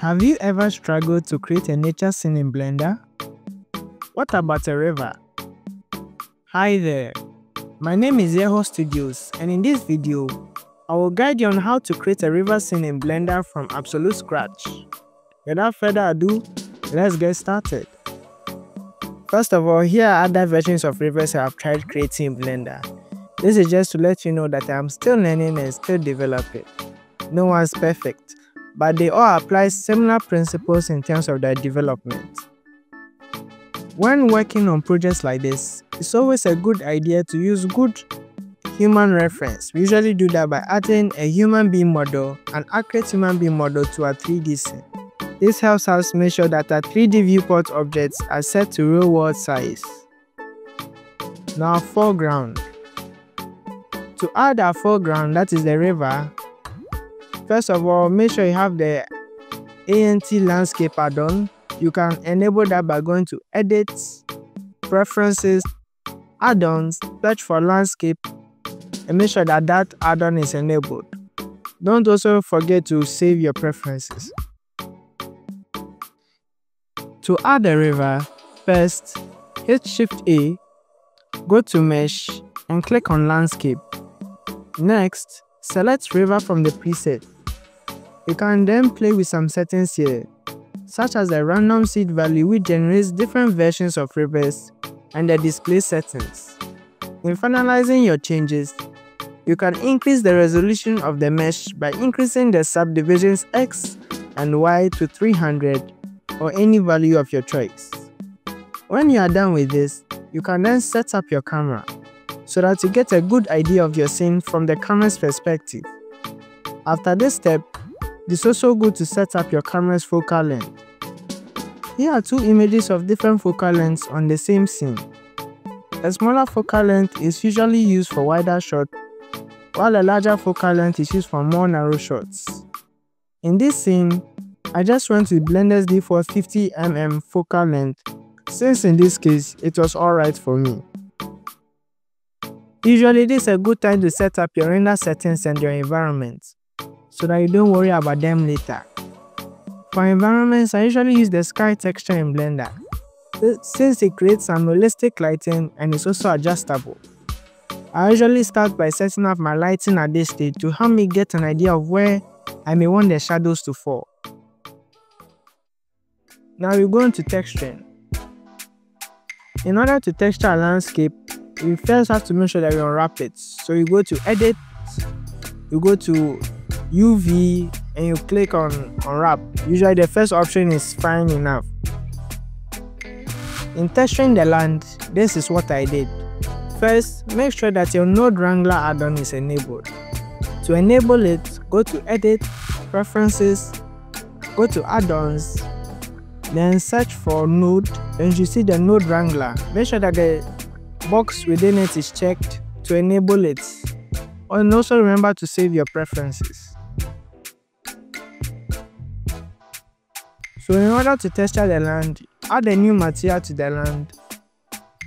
Have you ever struggled to create a nature scene in Blender? What about a river? Hi there, my name is Yeho Studios, and in this video, I will guide you on how to create a river scene in Blender from absolute scratch. Without further ado, let's get started. First of all, here are other versions of rivers I have tried creating in Blender. This is just to let you know that I am still learning and still developing. No one's perfect, but they all apply similar principles in terms of their development. When working on projects like this, it's always a good idea to use good human reference. We usually do that by adding a human being model, an accurate human being model, to our 3D scene. This helps us make sure that our 3D viewport objects are set to real world size. Now, foreground. To add our foreground, that is the river, first of all, make sure you have the ANT Landscape add-on. You can enable that by going to Edit, Preferences, Add-ons, Search for Landscape, and make sure that that add-on is enabled. Don't also forget to save your preferences. To add a river, first, hit Shift-A, go to Mesh, and click on Landscape. Next, select river from the preset. You can then play with some settings here, such as the random seed value, which generates different versions of rivers, and the display settings. When finalizing your changes, you can increase the resolution of the mesh by increasing the subdivisions X and Y to 300, or any value of your choice. When you are done with this, you can then set up your camera so that you get a good idea of your scene from the camera's perspective. After this step, it's also good to set up your camera's focal length. Here are two images of different focal lengths on the same scene. A smaller focal length is usually used for wider shots, while a larger focal length is used for more narrow shots. In this scene, I just went with Blender's default 50mm focal length, since in this case it was alright for me. Usually this is a good time to set up your render settings and your environment, so that you don't worry about them later. For environments, I usually use the sky texture in Blender, since it creates some realistic lighting and is also adjustable. I usually start by setting up my lighting at this stage to help me get an idea of where I may want the shadows to fall. Now we go into texturing. In order to texture a landscape, we first have to make sure that we unwrap it. So you go to Edit, you go to UV, and you click on Unwrap. Usually the first option is fine enough. In texturing the land, this is what I did. First, make sure that your Node Wrangler add-on is enabled. To enable it, go to Edit, Preferences, go to Add-ons, then search for node, and you see the Node Wrangler. Make sure that the box within it is checked to enable it, and also remember to save your preferences. So in order to texture the land, add a new material to the land.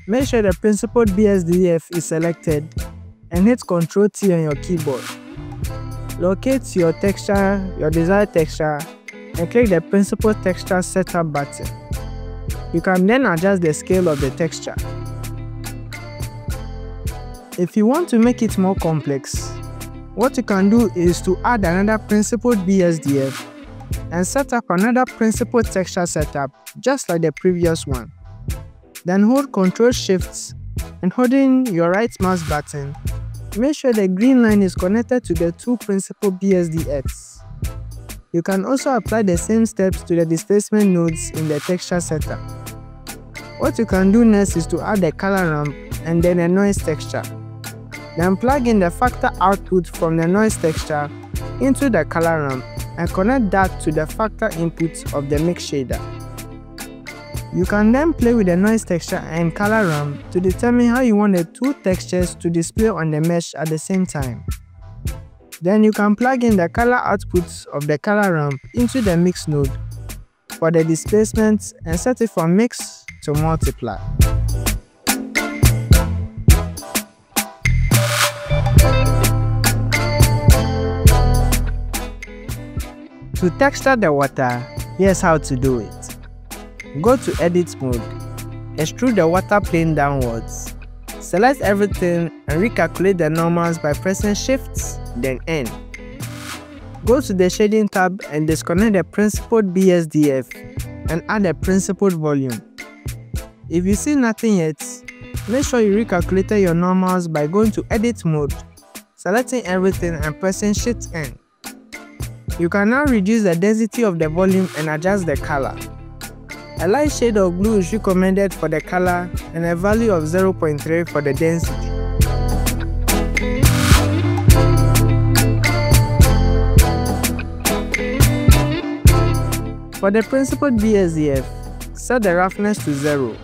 Make sure the Principled BSDF is selected, and hit Ctrl T on your keyboard. Locate your texture, your desired texture, and click the Principled Texture Setup button. You can then adjust the scale of the texture. If you want to make it more complex, what you can do is to add another Principled BSDF and set up another Principled Texture Setup, just like the previous one. Then hold Ctrl Shift and holding your right mouse button, make sure the green line is connected to the two Principled BSDFs. You can also apply the same steps to the displacement nodes in the texture setup. What you can do next is to add a color ramp and then a noise texture. Then plug in the factor output from the noise texture into the color ramp and connect that to the factor input of the mix shader. You can then play with the noise texture and color ramp to determine how you want the two textures to display on the mesh at the same time. Then you can plug in the color outputs of the color ramp into the mix node for the displacement and set it from mix to multiply. To texture the water, here's how to do it. Go to edit mode, extrude the water plane downwards. Select everything and recalculate the normals by pressing Shift, then N. Go to the shading tab and disconnect the Principled BSDF and add the Principled Volume. If you see nothing yet, make sure you recalculate your normals by going to edit mode, selecting everything and pressing Shift N. You can now reduce the density of the volume and adjust the color. A light shade of blue is recommended for the color and a value of 0.3 for the density. For the Principled BSDF, set the roughness to 0.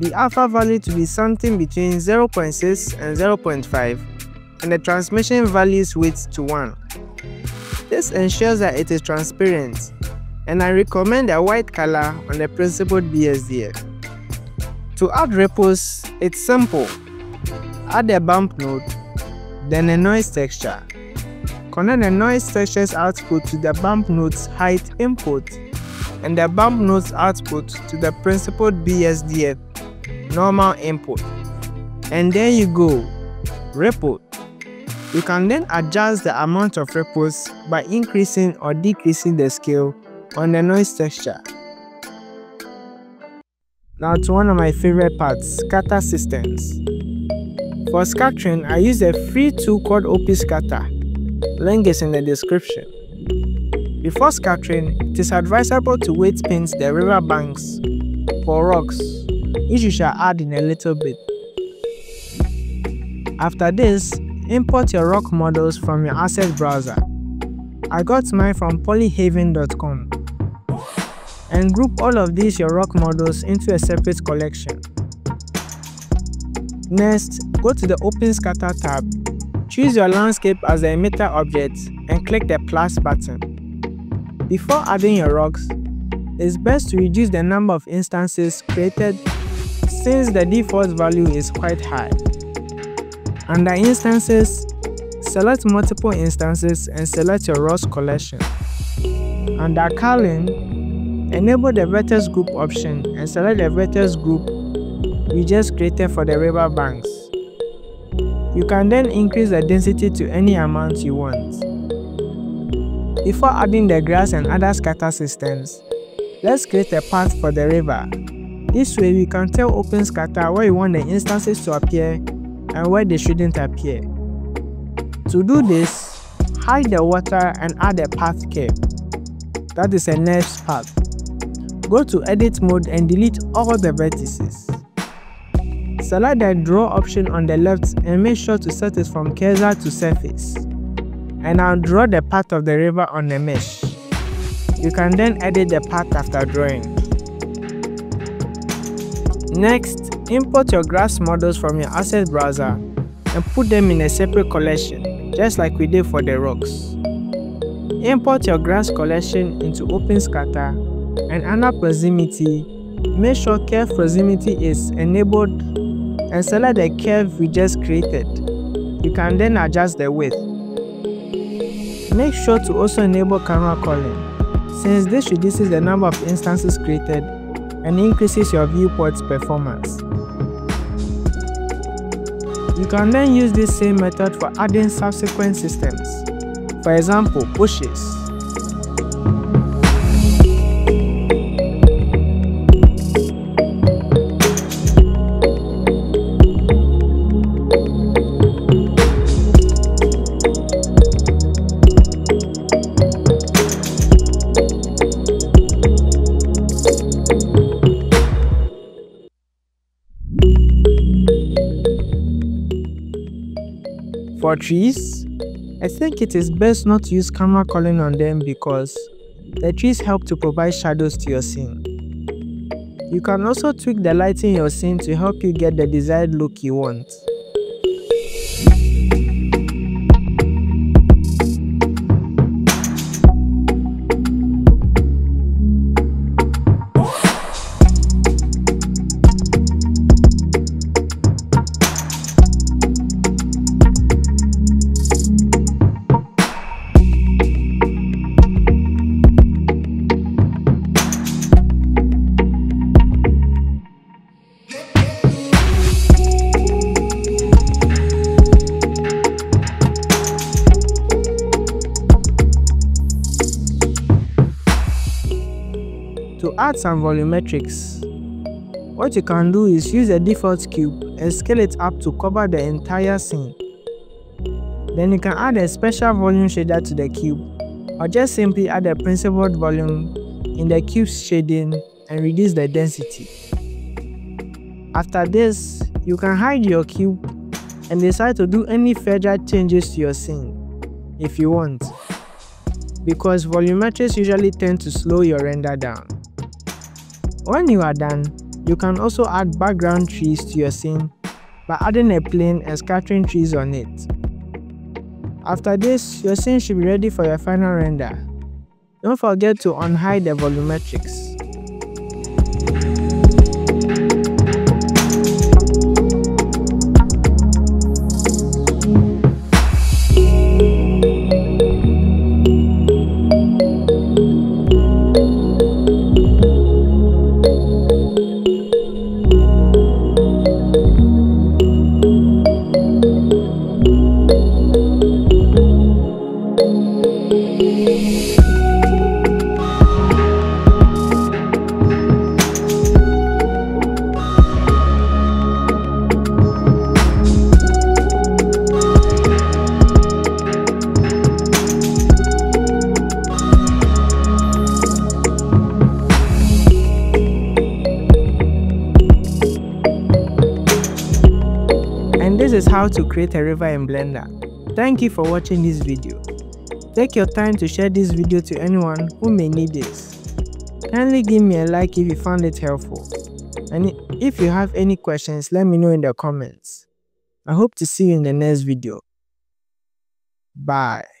The alpha value to be something between 0.6 and 0.5, and the transmission value's width to 1. This ensures that it is transparent, and I recommend a white color on the Principled BSDF. To add ripples, it's simple. Add a bump node, then a noise texture. Connect the noise texture's output to the bump node's height input and the bump node's output to the Principled BSDF normal input. And there you go, ripple. You can then adjust the amount of ripples by increasing or decreasing the scale on the noise texture. Now to one of my favorite parts, scatter systems. For scattering, I use a free tool called OpenScatter. Link is in the description. Before scattering, it is advisable to weight paint the river banks for rocks, which you shall add in a little bit. After this, import your rock models from your asset browser. I got mine from polyhaven.com. and group all of these your rock models into a separate collection. Next, go to the OpenScatter tab, choose your landscape as the emitter object and click the plus button. Before adding your rocks, it's best to reduce the number of instances created since the default value is quite high. Under Instances, select multiple instances and select your rocks collection. Under Culling, enable the vertex group option and select the vertex group we just created for the river banks. You can then increase the density to any amount you want. Before adding the grass and other scatter systems, let's create a path for the river. This way we can tell OpenScatter where you want the instances to appear and where they shouldn't appear. To do this, hide the water and add a path curve. That is a nice path. Go to edit mode and delete all the vertices. Select the draw option on the left and make sure to set it from cursor to surface. And I'll draw the path of the river on the mesh. You can then edit the path after drawing. Next, import your grass models from your asset browser and put them in a separate collection, just like we did for the rocks. Import your grass collection into OpenScatter. And under proximity, make sure curve proximity is enabled and select the curve we just created. You can then adjust the width. Make sure to also enable camera culling, since this reduces the number of instances created and increases your viewport's performance. You can then use this same method for adding subsequent systems, for example, bushes. For trees, I think it is best not to use camera culling on them because the trees help to provide shadows to your scene. You can also tweak the lighting in your scene to help you get the desired look you want. add some volumetrics. What you can do is use a default cube and scale it up to cover the entire scene. Then you can add a special volume shader to the cube, or just simply add a principled volume in the cube's shading and reduce the density. After this, you can hide your cube and decide to do any further changes to your scene if you want, because volumetrics usually tend to slow your render down. When you are done, you can also add background trees to your scene by adding a plane and scattering trees on it. After this, your scene should be ready for your final render. Don't forget to unhide the volumetrics. This is how to create a river in Blender. Thank you for watching this video. Take your time to share this video to anyone who may need this. Kindly give me a like if you found it helpful. And if you have any questions, let me know in the comments. I hope to see you in the next video. Bye.